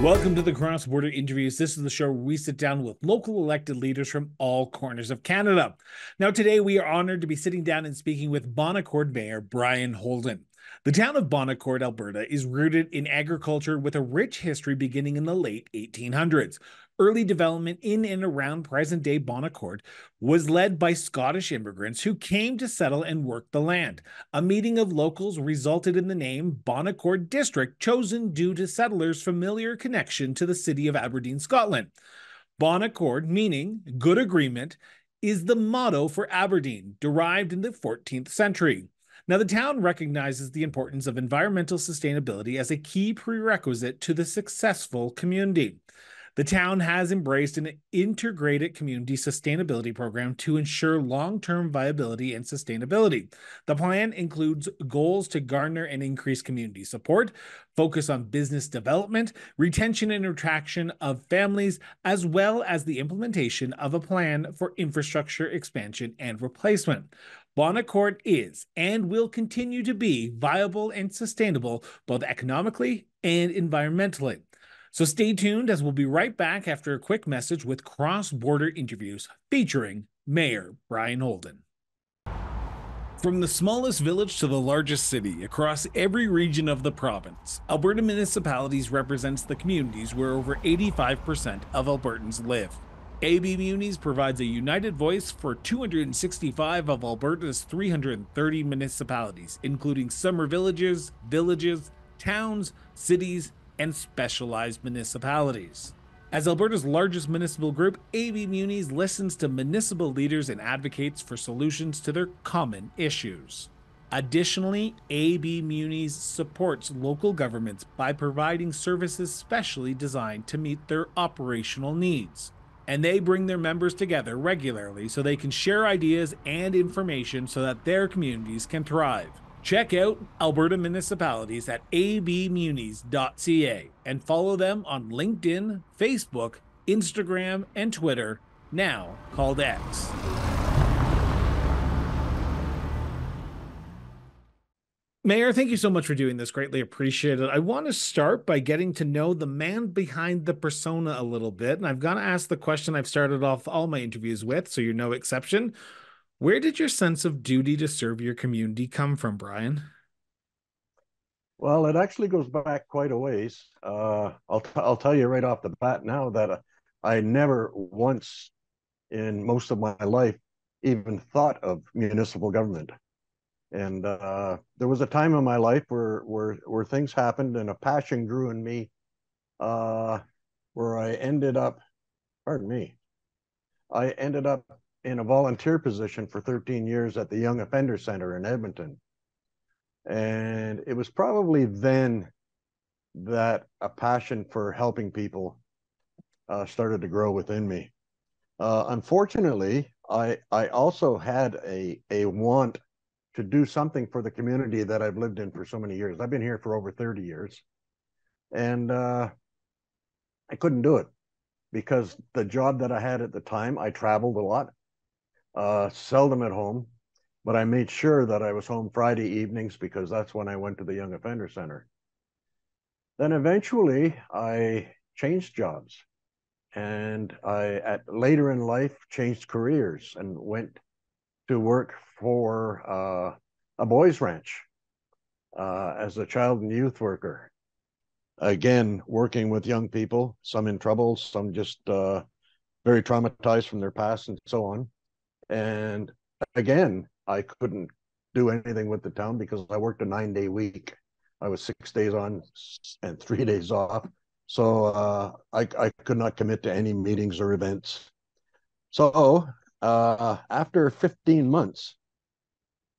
Welcome to the Cross Border Interviews. This is the show where we sit down with local elected leaders from all corners of Canada. Now, today we are honored to be sitting down and speaking with Bon Accord Mayor Brian Holden. The town of Bon Accord, Alberta, is rooted in agriculture with a rich history beginning in the late 1800s. Early development in and around present-day Bon Accord was led by Scottish immigrants who came to settle and work the land. A meeting of locals resulted in the name Bon Accord District, chosen due to settlers' familiar connection to the city of Aberdeen, Scotland. Bon Accord, meaning good agreement, is the motto for Aberdeen, derived in the 14th century. Now, the town recognizes the importance of environmental sustainability as a key prerequisite to the successful community. The town has embraced an integrated community sustainability program to ensure long-term viability and sustainability. The plan includes goals to garner and increase community support, focus on business development, retention and attraction of families, as well as the implementation of a plan for infrastructure expansion and replacement. Bon Accord is and will continue to be viable and sustainable both economically and environmentally. So stay tuned as we'll be right back after a quick message with Cross-Border Interviews featuring Mayor Brian Holden. From the smallest village to the largest city, across every region of the province, Alberta Municipalities represents the communities where over 85% of Albertans live. AB Munis provides a united voice for 265 of Alberta's 330 municipalities, including summer villages, towns, cities, and specialized municipalities. As Alberta's largest municipal group, AB Munis listens to municipal leaders and advocates for solutions to their common issues. Additionally, AB Munis supports local governments by providing services specially designed to meet their operational needs. And they bring their members together regularly so they can share ideas and information so that their communities can thrive. Check out Alberta Municipalities at abmunis.ca and follow them on LinkedIn, Facebook, Instagram, and Twitter, now called X. Mayor, thank you so much for doing this. Greatly appreciate it. I want to start by getting to know the man behind the persona a little bit. And I've got to ask the question I've started off all my interviews with, so you're no exception. Where did your sense of duty to serve your community come from, Brian? Well, it actually goes back quite a ways. I'll tell you right off the bat now that I never once in most of my life even thought of municipal government. And there was a time in my life where things happened and a passion grew in me where I ended up, I ended up in a volunteer position for 13 years at the Young Offender Center in Edmonton. And it was probably then that a passion for helping people started to grow within me. Unfortunately, I also had a want to do something for the community that I've lived in for so many years. I've been here for over 30 years. And I couldn't do it because the job that I had at the time, I traveled a lot, seldom at home, but I made sure that I was home Friday evenings because that's when I went to the Young Offender Center. Then eventually I changed jobs, and later in life changed careers and went to work for a boys' ranch as a child and youth worker. Again, working with young people, some in trouble, some just very traumatized from their past and so on. And again, I couldn't do anything with the town because I worked a 9-day week. I was 6 days on and 3 days off. So I could not commit to any meetings or events. So after 15 months,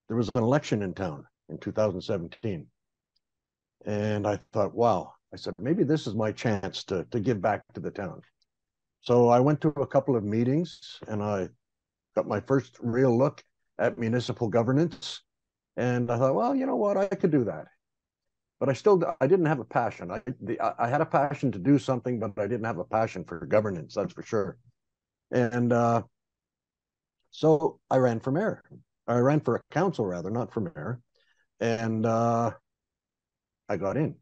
there was an election in town in 2017. And I thought, wow, I said, maybe this is my chance to give back to the town. So I went to a couple of meetings and I got my first real look at municipal governance. And I thought, well, you know what, I could do that. But I didn't have a passion. I had a passion to do something, but I didn't have a passion for governance, that's for sure. And so I ran for mayor. I ran for a council, rather, not for mayor. And I got in.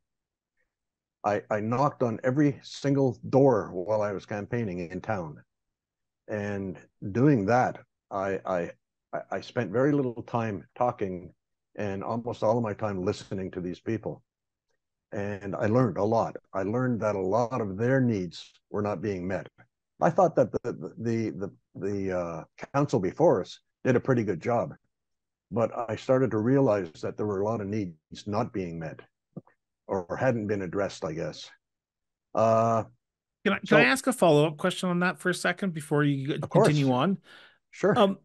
I knocked on every single door while I was campaigning in town. And doing that, I spent very little time talking and almost all of my time listening to these people. And I learned a lot. I learned that a lot of their needs were not being met. I thought that the council before us did a pretty good job, but I started to realize that there were a lot of needs not being met or hadn't been addressed, I guess. Can I ask a follow-up question on that for a second before you continue on? Sure.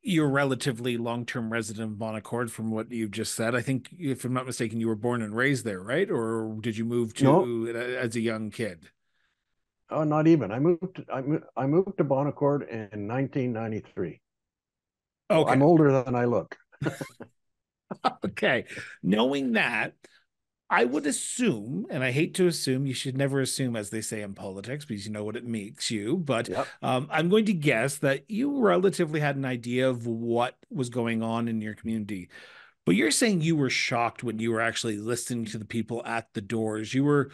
You're relatively long-term resident of Bon Accord from what you've just said. I think, if I'm not mistaken, you were born and raised there, right? Or did you move to as a young kid? Oh, not even. I moved to Bon Accord in 1993. Okay. So I'm older than I look. Okay. Knowing that, I would assume, and I hate to assume, you should never assume, as they say in politics, because you know what it makes you, but yep. I'm going to guess that you relatively had an idea of what was going on in your community. But you're saying you were shocked when you were actually listening to the people at the doors. You were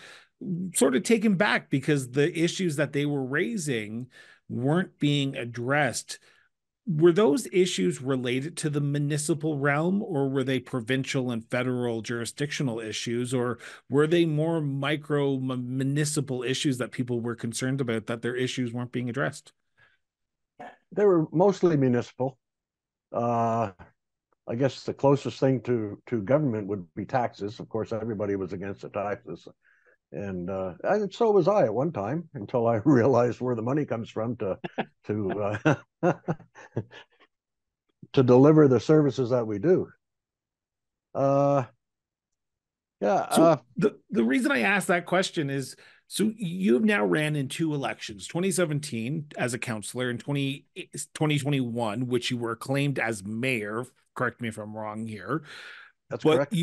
sort of taken back because the issues that they were raising weren't being addressed. Were those issues related to the municipal realm, or were they provincial and federal jurisdictional issues, or were they more micro municipal issues that people were concerned about, that their issues weren't being addressed? They were mostly municipal. I guess the closest thing to government would be taxes. Of course, everybody was against the taxes. And so was I at one time, until I realized where the money comes from to deliver the services that we do. So the reason I asked that question is, so you've now ran in two elections, 2017 as a councillor and 2021, which you were acclaimed as mayor. Correct me if I'm wrong here. That's correct.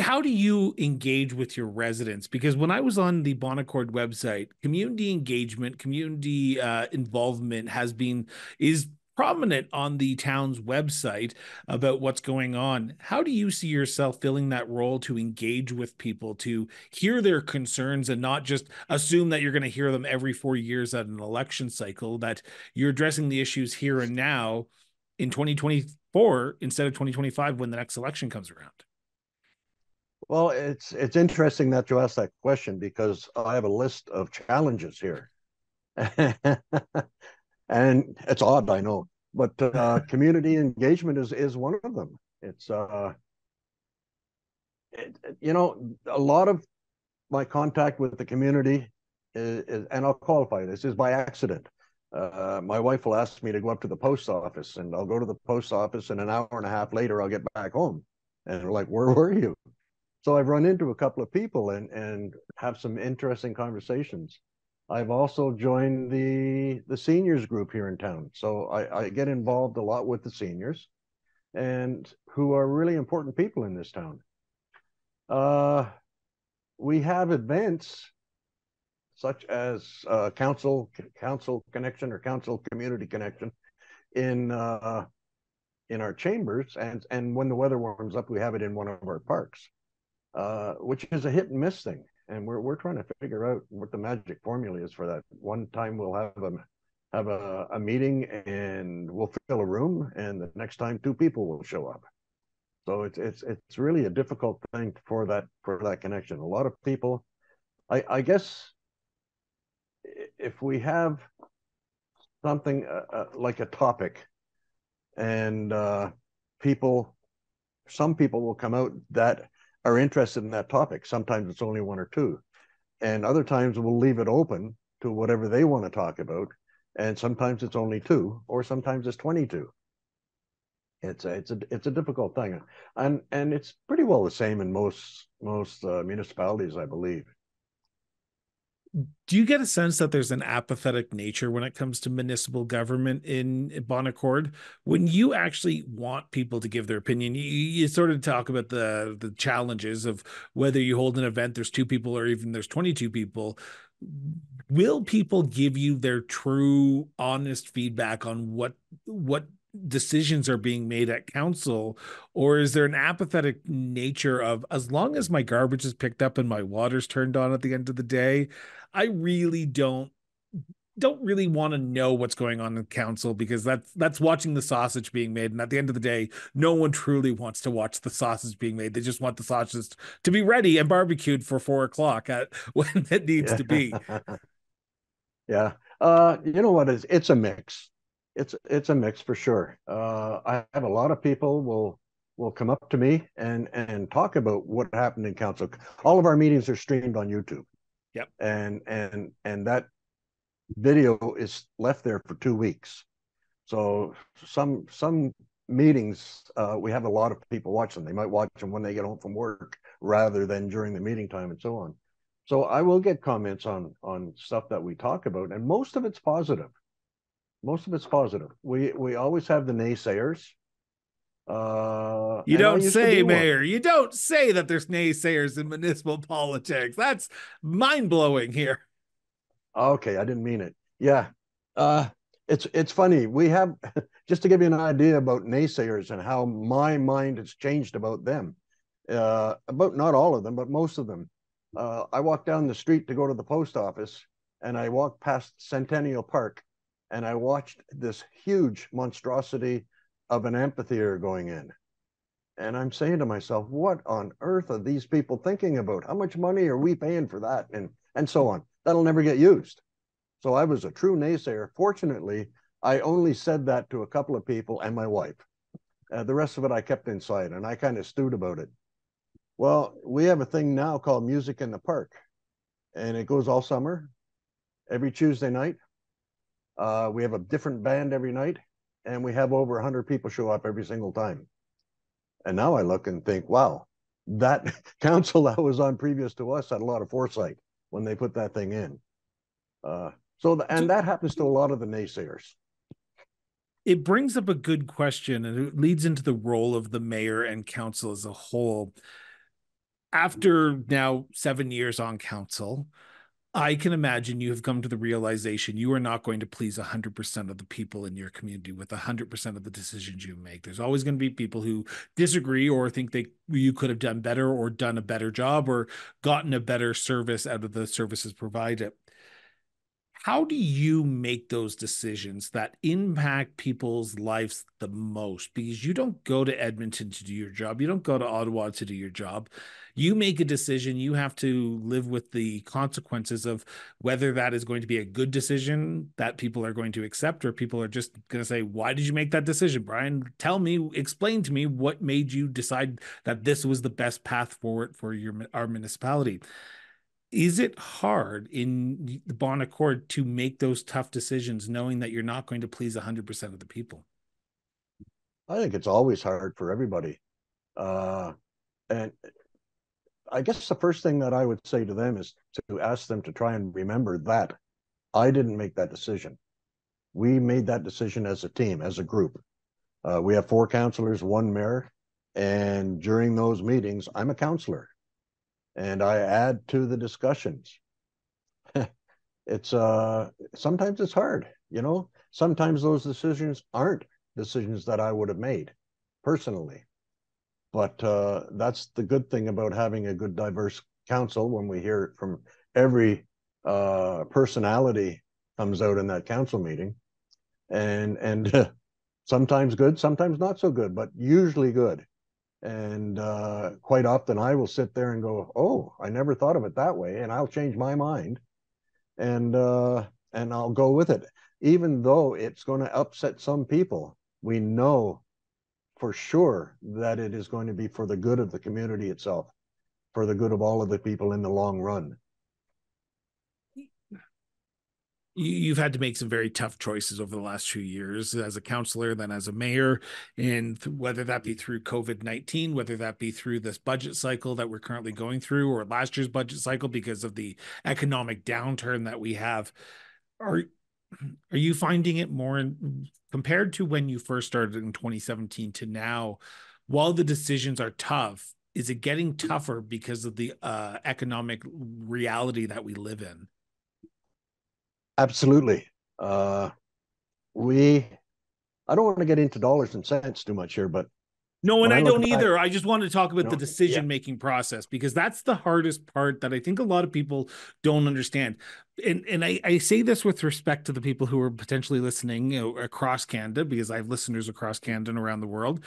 How do you engage with your residents? Because when I was on the Bon Accord website, community engagement, community involvement is prominent on the town's website about what's going on. How do you see yourself filling that role to engage with people, to hear their concerns and not just assume that you're going to hear them every 4 years at an election cycle, that you're addressing the issues here and now in 2024 instead of 2025 when the next election comes around? Well, it's interesting that you asked that question, because I have a list of challenges here. And it's odd, I know, but community engagement is one of them. It's, a lot of my contact with the community is, and I'll qualify this, is by accident. My wife will ask me to go up to the post office, and I'll go to the post office, and an hour and a half later, I'll get back home. And they're like, where were you? So I've run into a couple of people and have some interesting conversations. I've also joined the seniors group here in town. So I get involved a lot with the seniors, and who are really important people in this town. We have events such as Council Connection or Council Community Connection in our chambers. And when the weather warms up, we have it in one of our parks. Which is a hit and miss thing. And we're trying to figure out what the magic formula is for that. One time we'll have a meeting and we'll fill a room, and the next time two people will show up. So it's really a difficult thing for that connection. A lot of people, I guess, if we have something like a topic, and some people will come out that are interested in that topic. Sometimes it's only one or two, and other times we'll leave it open to whatever they want to talk about. And sometimes it's only two, or sometimes it's 22. It's a difficult thing, and it's pretty well the same in most municipalities, I believe. Do you get a sense that there's an apathetic nature when it comes to municipal government in Bon Accord? When you actually want people to give their opinion, you sort of talk about the challenges of whether you hold an event, there's two people, or even there's 22 people. Will people give you their true, honest feedback on what decisions are being made at council? Or is there an apathetic nature of, as long as my garbage is picked up and my water's turned on at the end of the day, I really don't really want to know what's going on in council, because that's watching the sausage being made. And at the end of the day, no one truly wants to watch the sausage being made. They just want the sausages to be ready and barbecued for 4 o'clock at when it needs to be. Yeah. You know what, it's a mix. It's a mix for sure. I have a lot of people will come up to me and talk about what happened in council. All of our meetings are streamed on YouTube. Yep. And that video is left there for 2 weeks. So some meetings, we have a lot of people watch them. They might watch them when they get home from work rather than during the meeting time and so on. So I will get comments on stuff that we talk about, and most of it's positive. Most of it's positive. We always have the naysayers. You don't say, Mayor. One. You don't say that there's naysayers in municipal politics. That's mind-blowing here. Okay, I didn't mean it. Yeah. It's funny. We have, just to give you an idea about naysayers and how my mind has changed about them, about not all of them, but most of them. I walked down the street to go to the post office, and I walked past Centennial Park, and I watched this huge monstrosity of an amphitheater going in. And I'm saying to myself, what on earth are these people thinking about? How much money are we paying for that? And so on. That'll never get used. So I was a true naysayer. Fortunately, I only said that to a couple of people and my wife. The rest of it I kept inside, and I kind of stewed about it. Well, we have a thing now called Music in the Park, and it goes all summer, every Tuesday night. We have a different band every night, and we have over 100 people show up every single time. And now I look and think, wow, that council that was on previous to us had a lot of foresight when they put that thing in. And that happens to a lot of the naysayers. It brings up a good question, and it leads into the role of the mayor and council as a whole. After now 7 years on council, I can imagine you have come to the realization you are not going to please 100% of the people in your community with 100% of the decisions you make. There's always going to be people who disagree or think you could have done better or done a better job or gotten a better service out of the services provided. How do you make those decisions that impact people's lives the most? Because you don't go to Edmonton to do your job. You don't go to Ottawa to do your job. You make a decision. You have to live with the consequences of whether that is going to be a good decision that people are going to accept, or people are just going to say, why did you make that decision, Brian? Tell me, explain to me what made you decide that this was the best path forward for our municipality. Is it hard in the Bon Accord to make those tough decisions knowing that you're not going to please 100% of the people? I think it's always hard for everybody. And I guess the first thing that I would say to them is to ask them to try and remember that I didn't make that decision. We made that decision as a team, as a group. We have 4 councillors, 1 mayor, and during those meetings, I'm a councillor. And I add to the discussions. It's sometimes it's hard, you know. Sometimes those decisions aren't decisions that I would have made personally. But that's the good thing about having a good, diverse council. When we hear it from every personality comes out in that council meeting, and sometimes good, sometimes not so good, but usually good. And quite often I will sit there and go, oh, I never thought of it that way, and I'll change my mind, and I'll go with it. Even though it's going to upset some people, we know for sure that it is going to be for the good of the community itself, for the good of all of the people in the long run. You've had to make some very tough choices over the last few years as a councillor, then as a mayor, and whether that be through COVID-19, whether that be through this budget cycle that we're currently going through, or last year's budget cycle because of the economic downturn that we have. Are you finding it more compared to when you first started in 2017 to now, while the decisions are tough, is it getting tougher because of the economic reality that we live in? Absolutely. We I don't want to get into dollars and cents too much here, but no, and I don't either. I just wanted to talk about the decision-making process, because that's the hardest part that I think a lot of people don't understand. And I say this with respect to the people who are potentially listening, you know, across Canada, because I have listeners across Canada and around the world.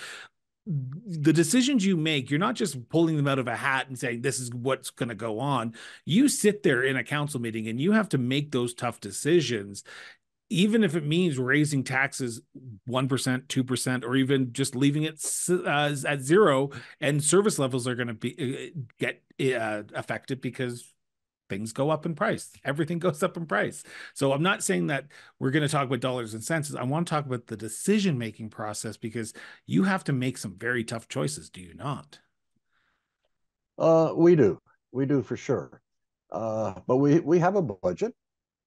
The decisions you make, you're not just pulling them out of a hat and saying, this is what's going to go on. You sit there in a council meeting and you have to make those tough decisions, even if it means raising taxes 1%, 2%, or even just leaving it at zero, and service levels are going to be get affected because things go up in price. Everything goes up in price. So I'm not saying that we're going to talk about dollars and cents. I want to talk about the decision-making process, because you have to make some very tough choices, do you not? We do for sure. But we have a budget,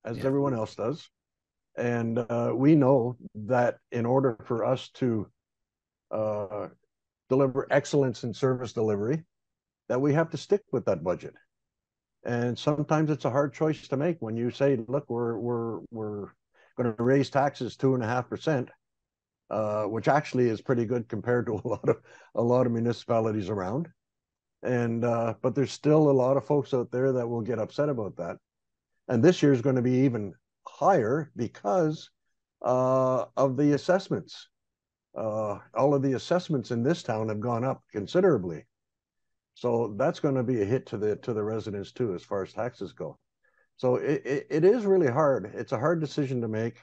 as everyone else does. And we know that in order for us to deliver excellence in service delivery, that we have to stick with that budget. And sometimes it's a hard choice to make when you say, look, we're going to raise taxes 2.5%, which actually is pretty good compared to a lot of municipalities around. And but there's still a lot of folks out there that will get upset about that. And this year is going to be even higher because of the assessments. All of the assessments in this town have gone up considerably. So that's going to be a hit to the residents too, as far as taxes go. So it is really hard. It's a hard decision to make.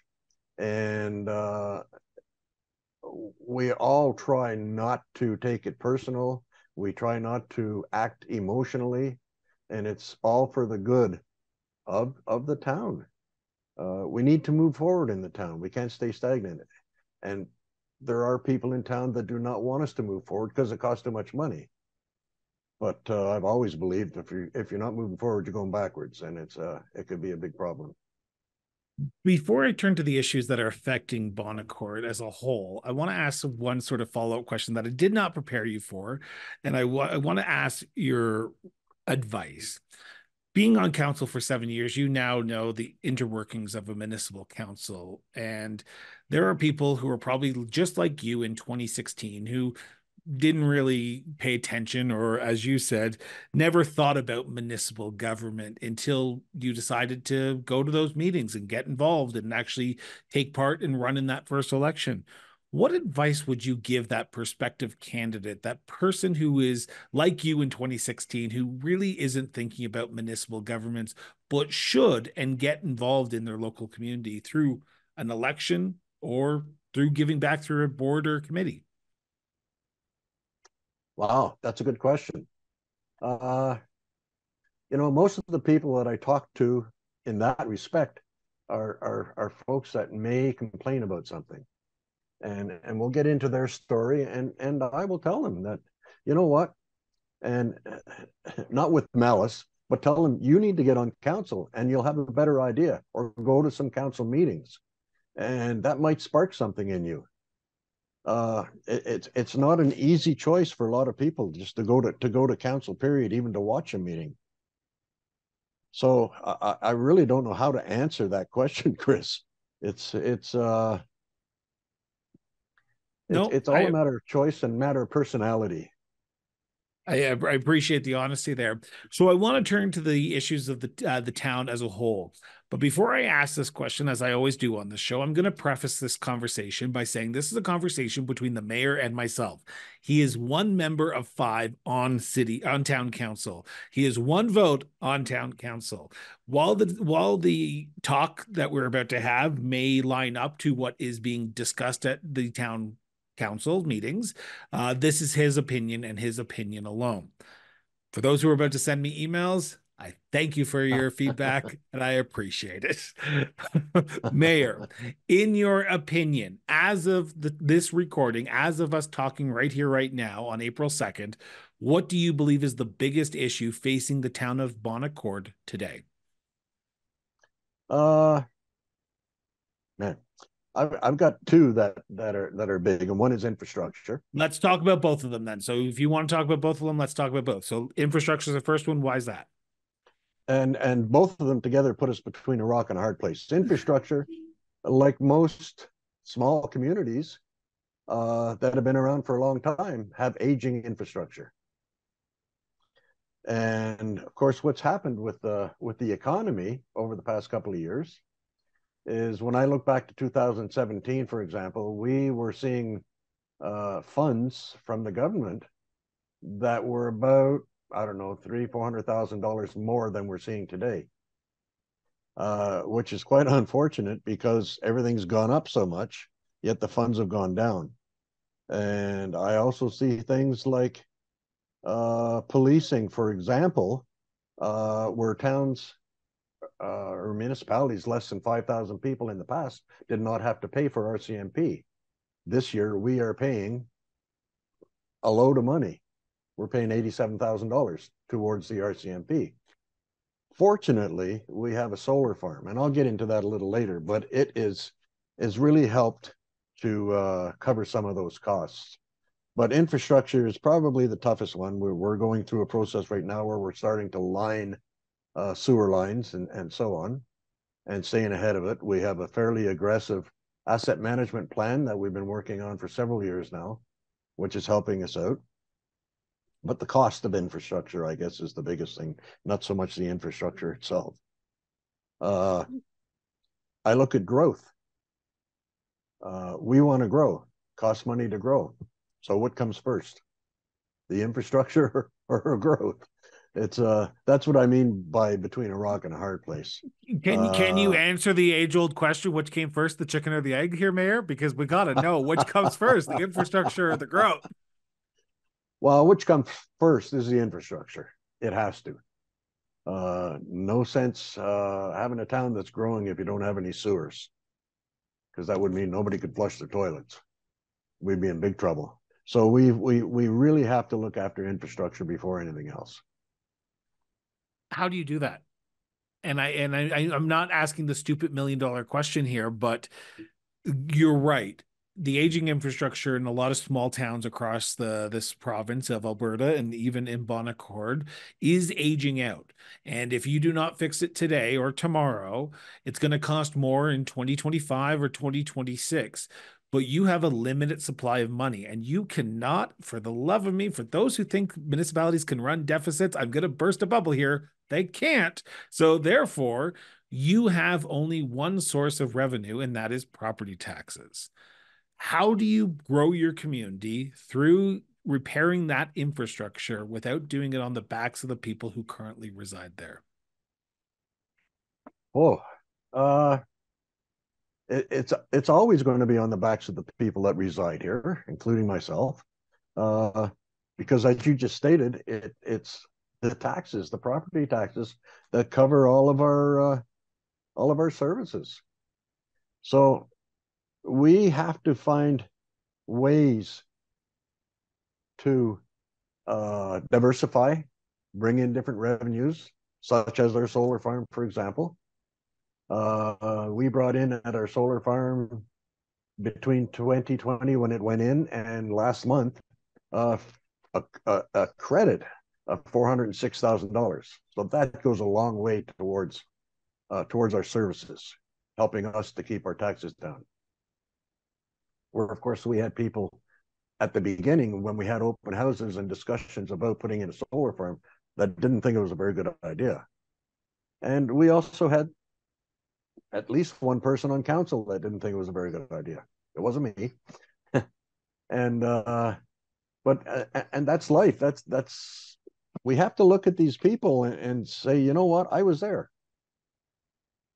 And we all try not to take it personal. We try not to act emotionally, and it's all for the good of the town. We need to move forward in the town. We can't stay stagnant. And there are people in town that do not want us to move forward because it costs too much money. But I've always believed if you're not moving forward, you're going backwards, and it could be a big problem. Before I turn to the issues that are affecting Bon Accord as a whole, I want to ask one sort of follow-up question that I did not prepare you for, and I want to ask your advice. Being on council for 7 years, you now know the interworkings of a municipal council, and there are people who are probably just like you in 2016 who didn't really pay attention, or, as you said, never thought about municipal government until you decided to go to those meetings and get involved and actually take part and run in that first election. What advice would you give that prospective candidate, that person who is like you in 2016, who really isn't thinking about municipal governments, but should and get involved in their local community through an election or through giving back through a board or committee? Wow, that's a good question. You know, most of the people that I talk to in that respect are folks that may complain about something. And we'll get into their story, and I will tell them that, you know what, and not with malice, but tell them you need to get on council and you'll have a better idea, or go to some council meetings, and that might spark something in you. It's not an easy choice for a lot of people just to go to council, period, even to watch a meeting. So I really don't know how to answer that question, Chris. It's all a matter of choice and matter of personality. I appreciate the honesty there. So I want to turn to the issues of the town as a whole. But before I ask this question, as I always do on this show, I'm going to preface this conversation by saying this is a conversation between the mayor and myself. He is one member of five on town council. He is one vote on town council. While the talk that we're about to have may line up to what is being discussed at the town council meetings, this is his opinion and his opinion alone. For those who are about to send me emails, I thank you for your feedback and I appreciate it. Mayor, in your opinion, as of this recording, as of us talking right here, right now on April 2nd, what do you believe is the biggest issue facing the town of Bon Accord today? Man, I've got two that are big, and one is infrastructure. Let's talk about both of them then. So if you want to talk about both of them, let's talk about both. So infrastructure is the first one. Why is that? And both of them together put us between a rock and a hard place. Infrastructure, like most small communities that have been around for a long time have aging infrastructure. And of course, what's happened with the economy over the past couple of years is when I look back to 2017, for example, we were seeing funds from the government that were about, I don't know, $300,000 to $400,000 more than we're seeing today, which is quite unfortunate because everything's gone up so much, yet the funds have gone down. And I also see things like policing, for example, where towns or municipalities less than 5,000 people in the past did not have to pay for RCMP. This year, we are paying a load of money. We're paying $87,000 towards the RCMP. Fortunately, we have a solar farm, and I'll get into that a little later, but it is really helped to cover some of those costs. But infrastructure is probably the toughest one. We're going through a process right now where we're starting to line sewer lines and so on, and staying ahead of it. We have a fairly aggressive asset management plan that we've been working on for several years now, which is helping us out. But the cost of infrastructure, I guess, is the biggest thing, not so much the infrastructure itself. I look at growth. We want to grow. Costs money to grow. So what comes first, the infrastructure or growth? It's that's what I mean by between a rock and a hard place. Can you answer the age-old question, which came first, the chicken or the egg here, Mayor? Because we got to know which comes first, the infrastructure or the growth? Well, which comes first is the infrastructure. It has to. No sense having a town that's growing if you don't have any sewers, because that would mean nobody could flush their toilets. We'd be in big trouble. So we really have to look after infrastructure before anything else. How do you do that? And I'm not asking the stupid $1 million question here, but you're right. The aging infrastructure in a lot of small towns across this province of Alberta, and even in Bon Accord, is aging out. And if you do not fix it today or tomorrow, it's going to cost more in 2025 or 2026. But you have a limited supply of money, and you cannot, for the love of me, for those who think municipalities can run deficits, I'm going to burst a bubble here. They can't. So therefore, you have only one source of revenue, and that is property taxes. How do you grow your community through repairing that infrastructure without doing it on the backs of the people who currently reside there? Oh, It's always going to be on the backs of the people that reside here, including myself, because as you just stated, it's the taxes, the property taxes, that cover all of our services. So we have to find ways to diversify, bring in different revenues, such as our solar farm, for example. We brought in at our solar farm between 2020 when it went in and last month a credit of $406,000. So that goes a long way towards towards our services, helping us to keep our taxes down. Where of course we had people at the beginning when we had open houses and discussions about putting in a solar farm that didn't think it was a very good idea, and we also had at least one person on council that didn't think it was a very good idea. It wasn't me. and that's life. That's we have to look at these people and say, you know what? I was there.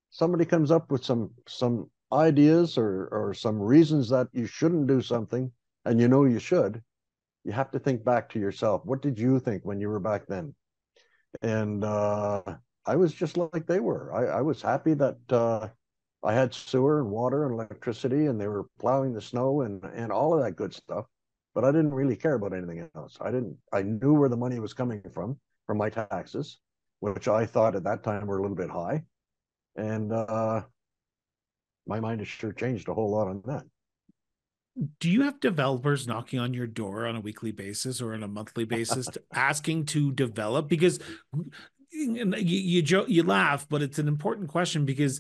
Somebody comes up with some ideas or some reasons that you shouldn't do something, and you know you should. You have to think back to yourself. What did you think when you were back then? And I was just like they were. I was happy that I had sewer and water and electricity, and they were plowing the snow and all of that good stuff. But I didn't really care about anything else. I knew where the money was coming from my taxes, which I thought at that time were a little bit high. And my mind has sure changed a whole lot on that. Do you have developers knocking on your door on a weekly basis or on a monthly basis asking to develop? Because you laugh, but it's an important question, because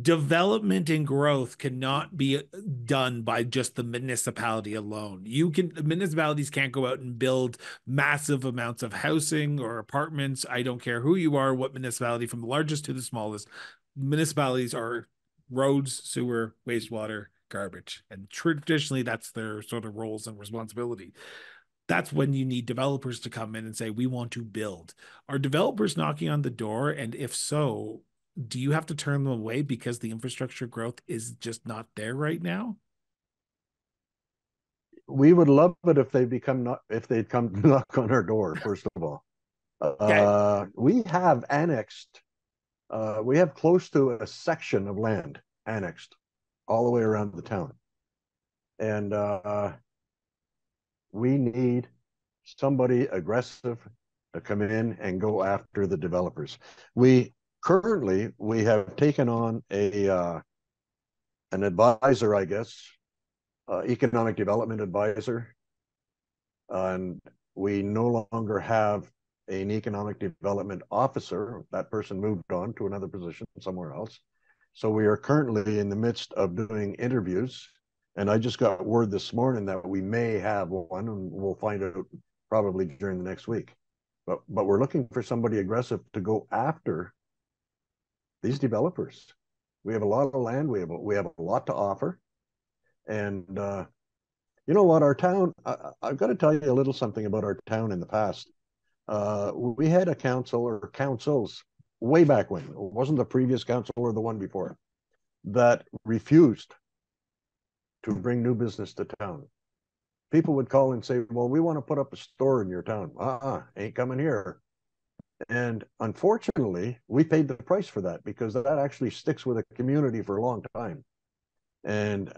development and growth cannot be done by just the municipality alone. Municipalities can't go out and build massive amounts of housing or apartments. I don't care who you are, what municipality, from the largest to the smallest. Municipalities are roads, sewer, wastewater, garbage. And traditionally, that's their sort of roles and responsibility. That's when you need developers to come in and say, we want to build. Are developers knocking on the door? And if so, do you have to turn them away because the infrastructure growth is just not there right now? We would love it if they they'd come to knock on our door, first of all. Okay. We have annexed, we have close to a section of land annexed all the way around the town. And we need somebody aggressive to come in and go after the developers. Currently, we have taken on an advisor, I guess, economic development advisor, and we no longer have an economic development officer. That person moved on to another position somewhere else. So we are currently in the midst of doing interviews, and I just got word this morning that we may have one, and we'll find out probably during the next week. But we're looking for somebody aggressive to go after these developers. We have a lot of land. We have a lot to offer, and you know what? Our town. I've got to tell you a little something about our town in the past. We had a council or councils way back when. It wasn't the previous council or the one before that refused to bring new business to town. People would call and say, "Well, we want to put up a store in your town." Ain't coming here. And unfortunately, we paid the price for that, because that actually sticks with a community for a long time. And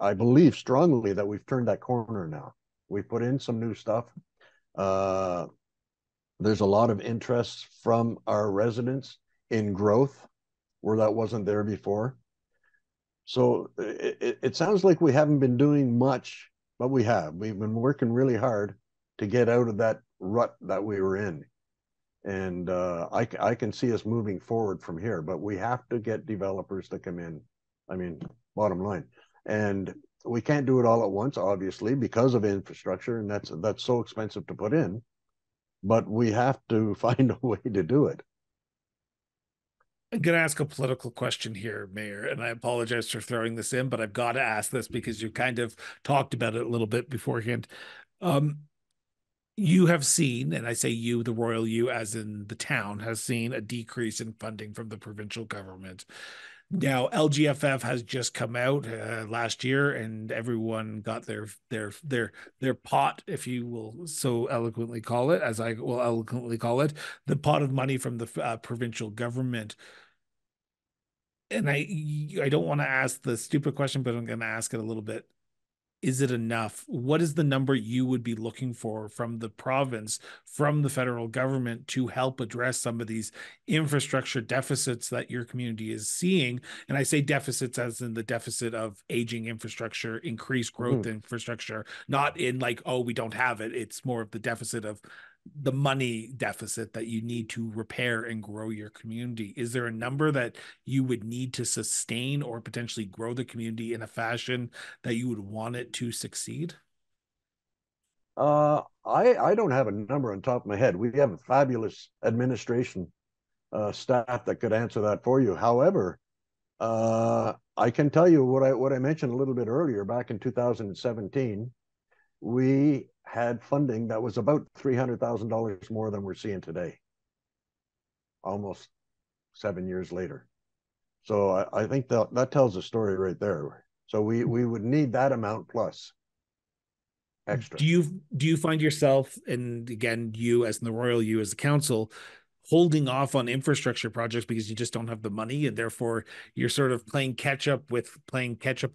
I believe strongly that we've turned that corner now. We've put in some new stuff. There's a lot of interest from our residents in growth where that wasn't there before. So it sounds like we haven't been doing much, but we have. We've been working really hard to get out of that rut that we were in. And I can see us moving forward from here, but we have to get developers to come in. I mean, bottom line. And we can't do it all at once, obviously, because of infrastructure, and that's so expensive to put in. But we have to find a way to do it. I'm going to ask a political question here, Mayor, and I apologize for throwing this in, but I've got to ask this because you kind of talked about it a little bit beforehand. You have seen, and I say you, the royal you, as in the town, has seen a decrease in funding from the provincial government. Now, LGFF has just come out last year, and everyone got their pot, if you will so eloquently call it, as I will eloquently call it, the pot of money from the provincial government. And I don't want to ask the stupid question, but I'm going to ask it a little bit. Is it enough? What is the number you would be looking for from the province, from the federal government, to help address some of these infrastructure deficits that your community is seeing? And I say deficits as in the deficit of aging infrastructure, increased growth infrastructure, not in like, oh, we don't have it. It's more of the deficit of the money deficit that you need to repair and grow your community. Is there a number that you would need to sustain or potentially grow the community in a fashion that you would want it to succeed? I don't have a number on top of my head. We have a fabulous administration staff that could answer that for you. However, I can tell you what I mentioned a little bit earlier. Back in 2017, we had funding that was about $300,000 more than we're seeing today, almost 7 years later. So I think that tells a story right there. So we would need that amount plus extra. Do you find yourself, and again, you as in the royal you as the council, holding off on infrastructure projects because you just don't have the money, and therefore you're sort of playing catch up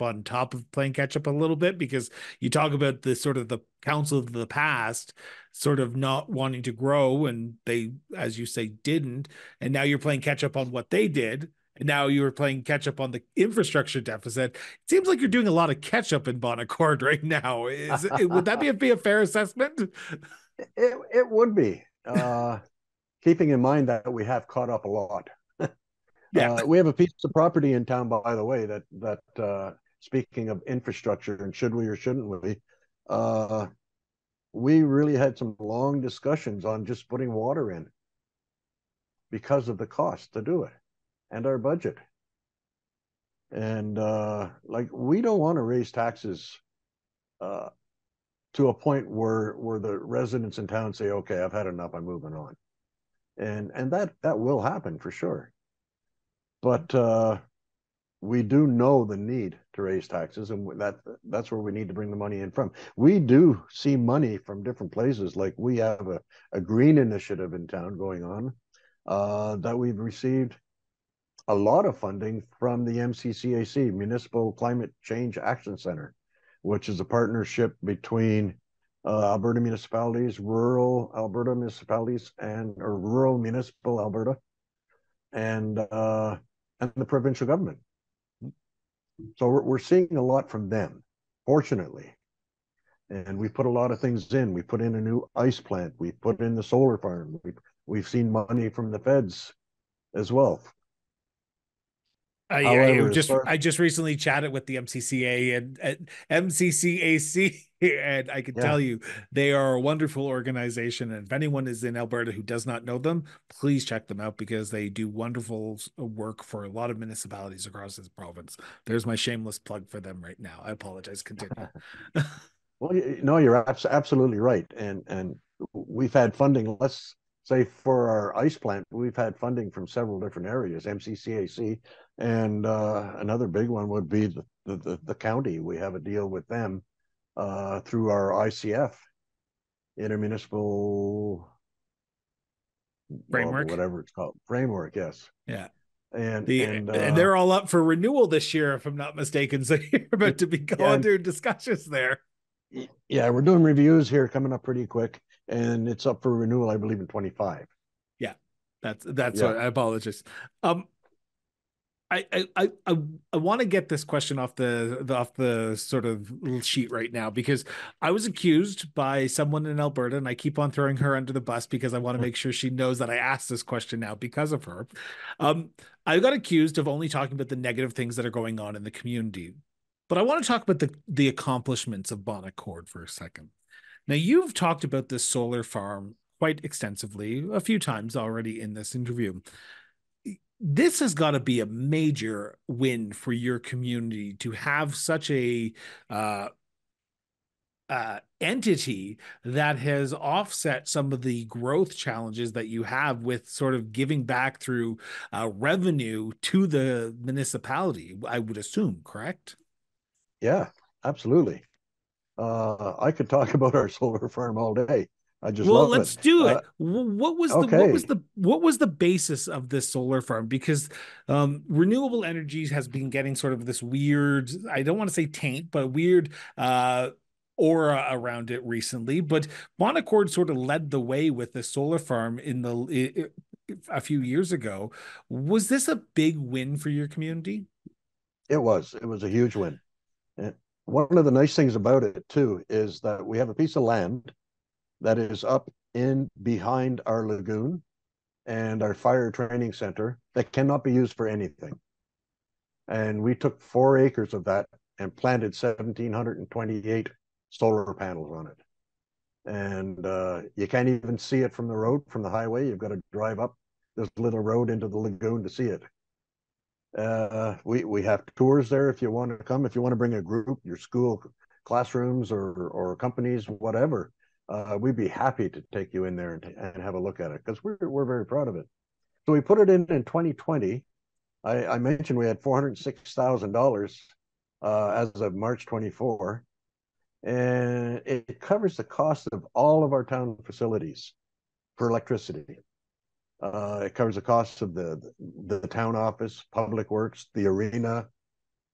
on top of playing catch up a little bit? Because you talk about the sort of the council of the past sort of not wanting to grow, and they, as you say, didn't, and now you're playing catch up on what they did, and now you're playing catch up on the infrastructure deficit. It seems like you're doing a lot of catch up in Bon Accord right now. Would that be a fair assessment? It would be. Keeping in mind that we have caught up a lot. Yeah. We have a piece of property in town, by the way, that speaking of infrastructure and should we or shouldn't we really had some long discussions on just putting water in because of the cost to do it and our budget. And we don't want to raise taxes to a point where the residents in town say, okay, I've had enough, I'm moving on. And that will happen for sure. But we do know the need to raise taxes, and that's where we need to bring the money in from. We do see money from different places. Like we have a green initiative in town going on that we've received a lot of funding from the MCCAC, Municipal Climate Change Action Center, which is a partnership between Alberta Municipalities, Rural Alberta Municipalities, or Rural Municipal Alberta, and the provincial government. So we're seeing a lot from them, fortunately. And we put a lot of things in. We put in a new ice plant. We put in the solar farm. We've seen money from the feds as well. I just recently chatted with the MCCA and MCCAC, and I can tell you they are a wonderful organization. And if anyone is in Alberta who does not know them, please check them out because they do wonderful work for a lot of municipalities across this province. There's my shameless plug for them right now. I apologize. Continue. Well, no, you're absolutely right. And we've had funding. Let's say for our ice plant, we've had funding from several different areas, MCCAC. And another big one would be the county. We have a deal with them through our ICF, Intermunicipal Framework, whatever it's called. Framework, yes. Yeah. And they're all up for renewal this year, if I'm not mistaken. So you're about to be going through discussions there. Yeah, we're doing reviews here coming up pretty quick. And it's up for renewal, I believe, in 25. Yeah, that's what I apologize. I want to get this question off the sort of sheet right now because I was accused by someone in Alberta, and I keep on throwing her under the bus because I want to make sure she knows that I asked this question now because of her. I got accused of only talking about the negative things that are going on in the community, but I want to talk about the accomplishments of Bon Accord for a second. Now, you've talked about this solar farm quite extensively a few times already in this interview. This has got to be a major win for your community to have such a entity that has offset some of the growth challenges that you have with sort of giving back through revenue to the municipality, I would assume, correct? Yeah, absolutely. I could talk about our solar farm all day. I just love it. Well, let's do it. What was the basis of this solar farm? Because renewable energies has been getting sort of this weird, I don't want to say taint, but weird aura around it recently. But Bon Accord sort of led the way with the solar farm a few years ago. Was this a big win for your community? It was. It was a huge win. And one of the nice things about it too is that we have a piece of land that is up in behind our lagoon and our fire training center that cannot be used for anything. And we took 4 acres of that and planted 1,728 solar panels on it. And you can't even see it from the road, from the highway. You've got to drive up this little road into the lagoon to see it. We have tours there if you want to come. If you want to bring a group, your school classrooms or companies, whatever. We'd be happy to take you in there and have a look at it because we're very proud of it. So we put it in 2020. I mentioned we had $406,000 as of March 24, and it covers the cost of all of our town facilities for electricity. It covers the cost of the town office, public works, the arena,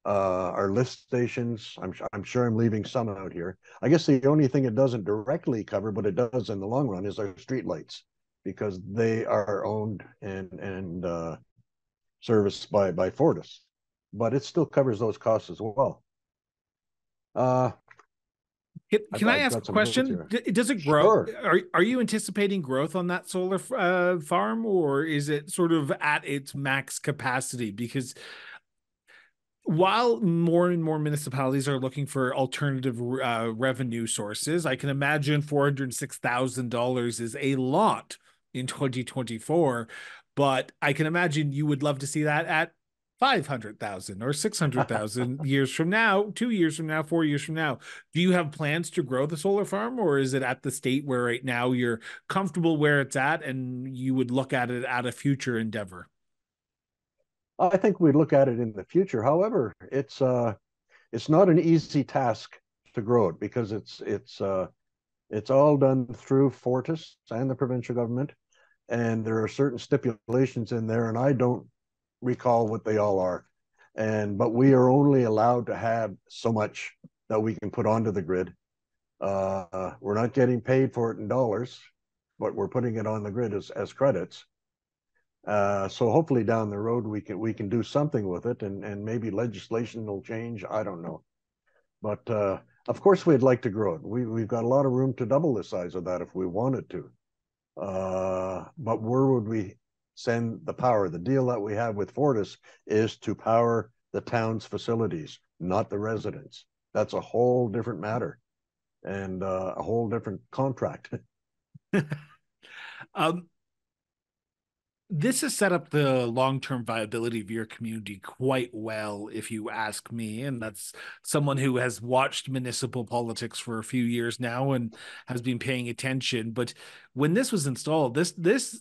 our lift stations. I'm sure I'm leaving some out here. I guess the only thing it doesn't directly cover, but it does in the long run, is our streetlights, because they are owned and serviced by Fortis. But it still covers those costs as well. Can I ask a question? Does it grow? Sure. Are you anticipating growth on that solar farm, or is it sort of at its max capacity? Because while more and more municipalities are looking for alternative revenue sources, I can imagine $406,000 is a lot in 2024, but I can imagine you would love to see that at 500,000 or 600,000 years from now, 2 years from now, 4 years from now. Do you have plans to grow the solar farm, or is it at the state where right now you're comfortable where it's at and you would look at it at a future endeavor? I think we'd look at it in the future. However, it's not an easy task to grow it, because it's all done through Fortis and the provincial government, and there are certain stipulations in there, and I don't recall what they all are, but we are only allowed to have so much that we can put onto the grid. We're not getting paid for it in dollars, but we're putting it on the grid as credits. So hopefully down the road we can do something with it, and maybe legislation will change. I don't know, but of course we'd like to grow it. We've got a lot of room to double the size of that if we wanted to. But where would we send the power? The deal that we have with Fortis is to power the town's facilities, not the residents. That's a whole different matter, and a whole different contract. This has set up the long-term viability of your community quite well, if you ask me, and that's someone who has watched municipal politics for a few years now and has been paying attention. But when this was installed, this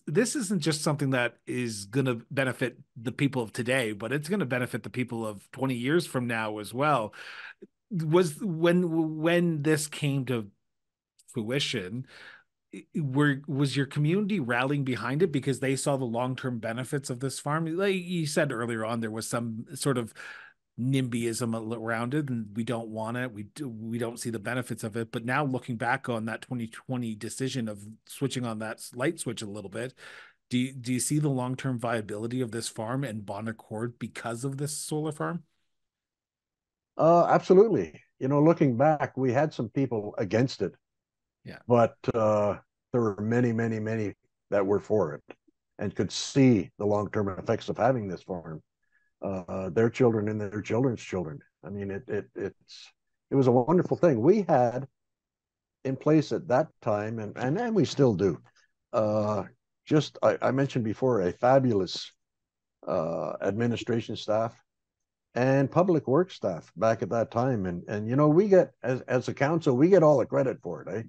isn't just something that is going to benefit the people of today, but it's going to benefit the people of 20 years from now as well. Was when this came to fruition, was your community rallying behind it because they saw the long-term benefits of this farm? Like you said earlier on, there was some sort of NIMBYism around it, and we don't want it, we don't see the benefits of it. But now looking back on that 2020 decision of switching on that light switch a little bit, do you see the long-term viability of this farm and Bon Accord because of this solar farm? Absolutely. You know, looking back, we had some people against it. Yeah. But there were many, many, many that were for it and could see the long-term effects of having this farm, their children and their children's children. I mean, it was a wonderful thing. We had in place at that time, and we still do, I mentioned before, a fabulous administration staff and public works staff back at that time. And you know, we get, as a council, we get all the credit for it, eh?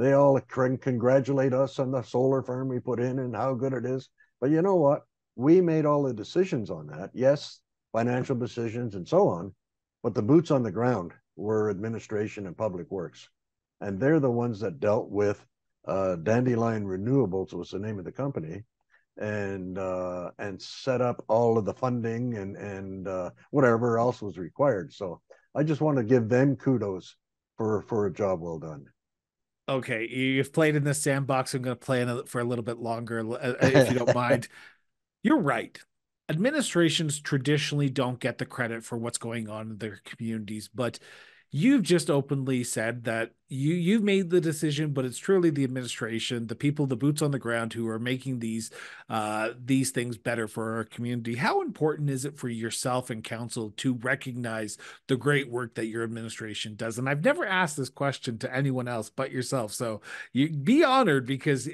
They all congratulate us on the solar farm we put in and how good it is. But you know what? We made all the decisions on that. Yes, financial decisions and so on, but the boots on the ground were administration and public works. And they're the ones that dealt with Dandelion Renewables was the name of the company, and set up all of the funding and whatever else was required. So I just want to give them kudos for a job well done. Okay, you've played in this sandbox. I'm going to play in it for a little bit longer, if you don't mind. You're right. Administrations traditionally don't get the credit for what's going on in their communities, but you've just openly said that you've made the decision, but it's truly the administration, the people, the boots on the ground who are making these things better for our community. How important is it for yourself and council to recognize the great work that your administration does? And I've never asked this question to anyone else but yourself, so you be honored, because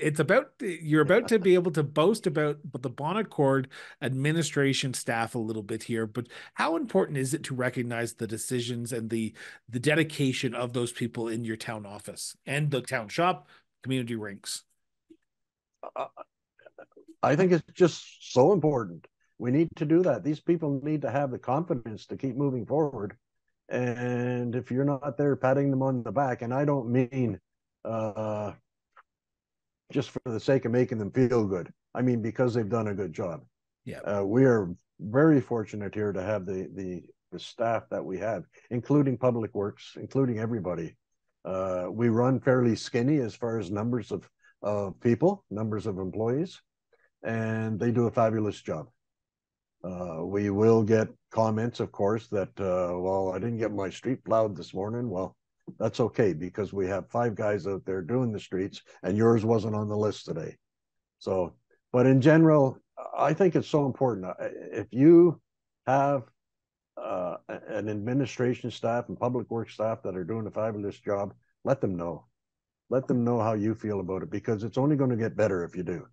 you're about to be able to boast about the Bon Accord administration staff a little bit here. But how important is it to recognize the decisions and the dedication of those people in your town office and the town shop, community rinks? I think it's just so important. We need to do that. These people need to have the confidence to keep moving forward. And if you're not there patting them on the back, and I don't mean just for the sake of making them feel good, I mean because they've done a good job. Yeah, we are very fortunate here to have the staff that we have, including public works, including everybody. We run fairly skinny as far as numbers of people, numbers of employees, and they do a fabulous job. We will get comments, of course, that, well, I didn't get my street plowed this morning. Well, That's okay, because we have five guys out there doing the streets, and yours wasn't on the list today. So, but in general, I think it's so important. If you have an administration staff and public works staff that are doing a fabulous job, let them know. Let them know how you feel about it, because it's only going to get better if you do.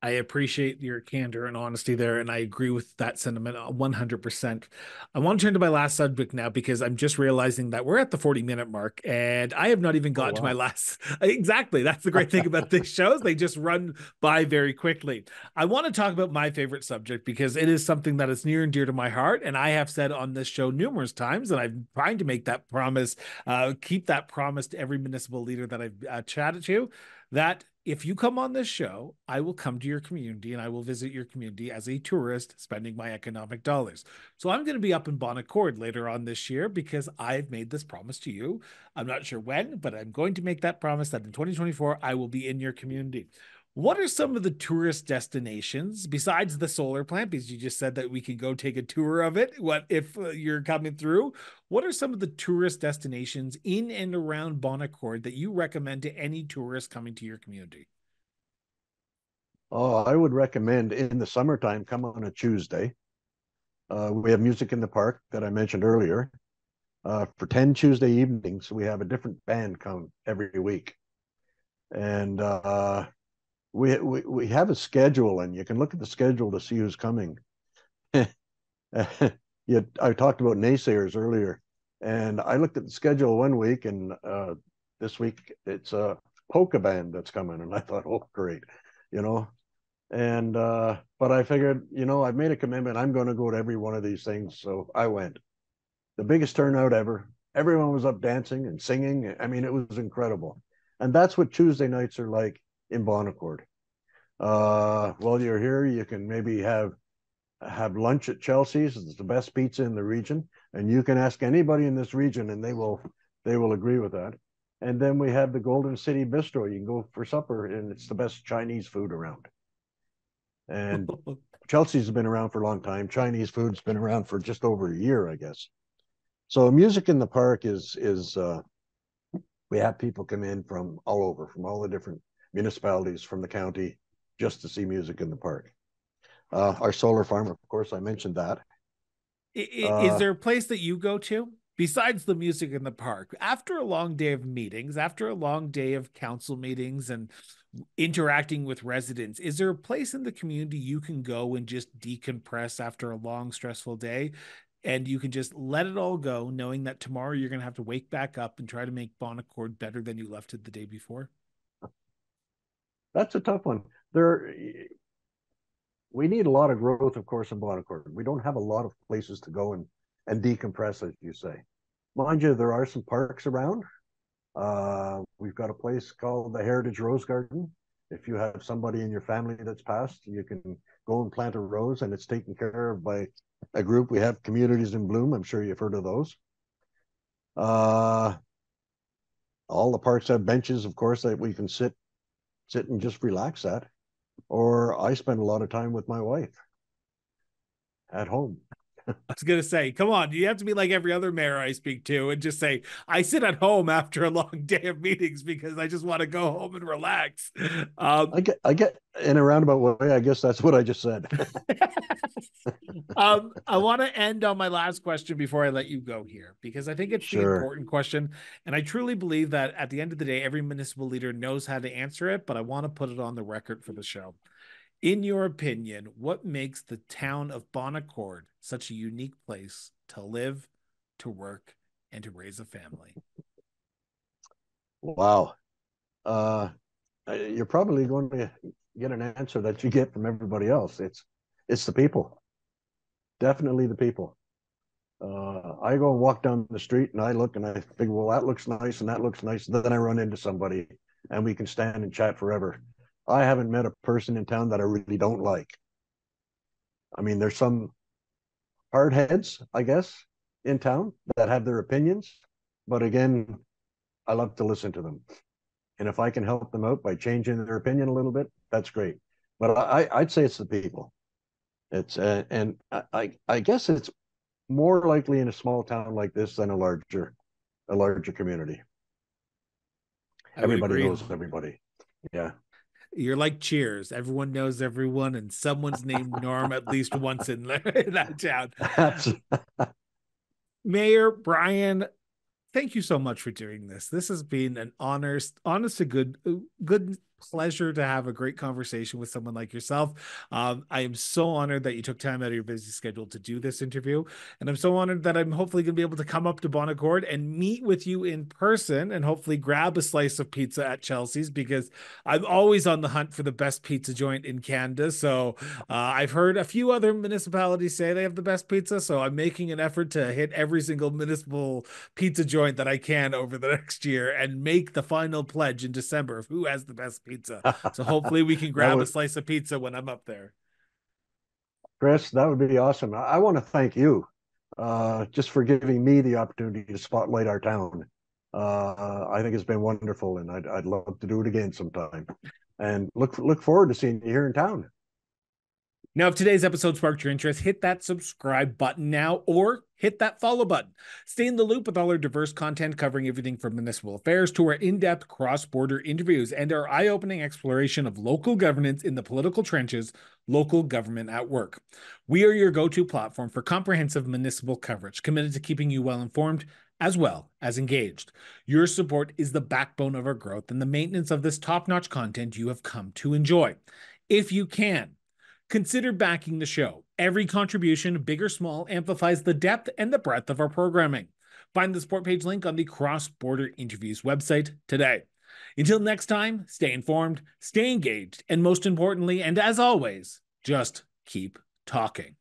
I appreciate your candor and honesty there, and I agree with that sentiment 100%. I want to turn to my last subject now, because I'm just realizing that we're at the 40-minute mark, and I have not even gotten to my last. Exactly. That's the great thing about these shows. They just run by very quickly. I want to talk about my favorite subject, because it is something that is near and dear to my heart, and I have said on this show numerous times, and I'm trying to make that promise, keep that promise to every municipal leader that I've chatted to, that if you come on this show, I will come to your community and I will visit your community as a tourist spending my economic dollars. So I'm going to be up in Bon Accord later on this year, because I've made this promise to you. I'm not sure when, but I'm going to make that promise that in 2024, I will be in your community. What are some of the tourist destinations besides the solar plant? Because you just said that we could go take a tour of it. What if you're coming through? What are some of the tourist destinations in and around Bon Accord that you recommend to any tourist coming to your community? Oh, I would recommend in the summertime, come on a Tuesday. We have Music in the Park that I mentioned earlier. For 10 Tuesday evenings, we have a different band come every week. And we have a schedule, and you can look at the schedule to see who's coming. I talked about naysayers earlier, and I looked at the schedule one week, and this week it's a polka band that's coming, and I thought, oh, great, you know. And but I figured, you know, I've made a commitment. I'm going to go to every one of these things, so I went. The biggest turnout ever. Everyone was up dancing and singing. I mean, it was incredible, and that's what Tuesday nights are like in Bon Accord. While you're here, you can maybe have lunch at Chelsea's. It's the best pizza in the region, and you can ask anybody in this region, and they will agree with that. And then we have the Golden City Bistro. You can go for supper, and it's the best Chinese food around. And Chelsea's been around for a long time. Chinese food's been around for just over a year, I guess. So Music in the Park is we have people come in from all over, from all the different municipalities, from the county, just to see Music in the Park. Our solar farm, of course, I mentioned that. Is there a place that you go to besides the Music in the Park? After a long day of meetings, after a long day of council meetings and interacting with residents, is there a place in the community you can go and just decompress after a long, stressful day? And you can just let it all go, knowing that tomorrow you're going to have to wake back up and try to make Bon Accord better than you left it the day before? That's a tough one. We need a lot of growth, of course, in Bon Accord. We don't have a lot of places to go and decompress, as you say. Mind you, there are some parks around. We've got a place called the Heritage Rose Garden. If you have somebody in your family that's passed, you can go and plant a rose, and it's taken care of by a group. We have Communities in Bloom. I'm sure you've heard of those. All the parks have benches, of course, that we can sit and just relax at. Or I spend a lot of time with my wife at home. I was going to say, come on, you have to be like every other mayor I speak to and just say, I sit at home after a long day of meetings because I just want to go home and relax. I get in a roundabout way, I guess that's what I just said. I want to end on my last question before I let you go here, because I think it's the important question. And I truly believe that at the end of the day, every municipal leader knows how to answer it, but I want to put it on the record for the show. In your opinion, what makes the town of Bon Accord such a unique place to live, to work, and to raise a family? Wow. You're probably going to get an answer that you get from everybody else. It's the people. Definitely the people. I go and walk down the street, and I look, and I think, well, that looks nice, and that looks nice. And then I run into somebody, and we can stand and chat forever. I haven't met a person in town that I really don't like. I mean, there's some hard heads, I guess, in town that have their opinions. But again, I love to listen to them. And if I can help them out by changing their opinion a little bit, that's great. But I'd say it's the people. And I guess it's more likely in a small town like this than a larger a larger community. Everybody knows everybody. Yeah. You're like Cheers. Everyone knows everyone, and someone's named Norm at least once in that town. Mayor Brian, thank you so much for doing this. This has been an honest, good pleasure to have a great conversation with someone like yourself. I am so honored that you took time out of your busy schedule to do this interview. And I'm so honored that I'm hopefully going to be able to come up to Bon Accord and meet with you in person and hopefully grab a slice of pizza at Chelsea's, because I'm always on the hunt for the best pizza joint in Canada. So I've heard a few other municipalities say they have the best pizza. So I'm making an effort to hit every single municipal pizza joint that I can over the next year and make the final pledge in December of who has the best pizza. So hopefully we can grab a slice of pizza when I'm up there. Chris, that would be awesome. I want to thank you just for giving me the opportunity to spotlight our town. I think it's been wonderful, and I'd love to do it again sometime. And look forward to seeing you here in town. Now, if today's episode sparked your interest, hit that subscribe button now or hit that follow button. Stay in the loop with all our diverse content covering everything from municipal affairs to our in-depth cross-border interviews and our eye-opening exploration of local governance in the political trenches, local government at work. We are your go-to platform for comprehensive municipal coverage, committed to keeping you well-informed as well as engaged. Your support is the backbone of our growth and the maintenance of this top-notch content you have come to enjoy. If you can, consider backing the show. Every contribution, big or small, amplifies the depth and the breadth of our programming. Find the support page link on the Cross-Border Interviews website today. Until next time, stay informed, stay engaged, and most importantly, and as always, just keep talking.